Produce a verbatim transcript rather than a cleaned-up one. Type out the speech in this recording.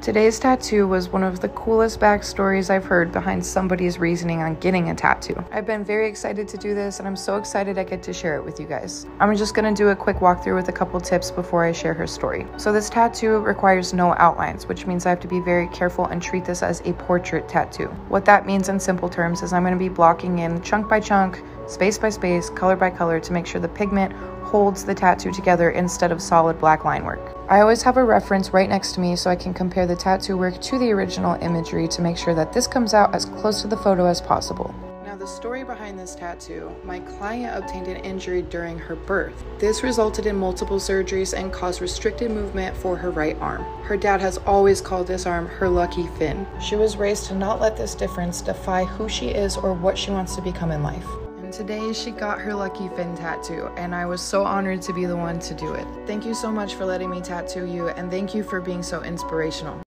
Today's tattoo was one of the coolest backstories I've heard behind somebody's reasoning on getting a tattoo. I've been very excited to do this, and I'm so excited I get to share it with you guys. I'm just gonna do a quick walkthrough with a couple tips before I share her story. So this tattoo requires no outlines, which means I have to be very careful and treat this as a portrait tattoo. What that means in simple terms is I'm gonna be blocking in chunk by chunk, space by space, color by color to make sure the pigment holds the tattoo together instead of solid black line work. I always have a reference right next to me so I can compare the tattoo work to the original imagery to make sure that this comes out as close to the photo as possible. Now, the story behind this tattoo: my client obtained an injury during her birth. This resulted in multiple surgeries and caused restricted movement for her right arm. Her dad has always called this arm her lucky fin. She was raised to not let this difference define who she is or what she wants to become in life. Today she got her lucky fin tattoo, and I was so honored to be the one to do it. Thank you so much for letting me tattoo you, and thank you for being so inspirational.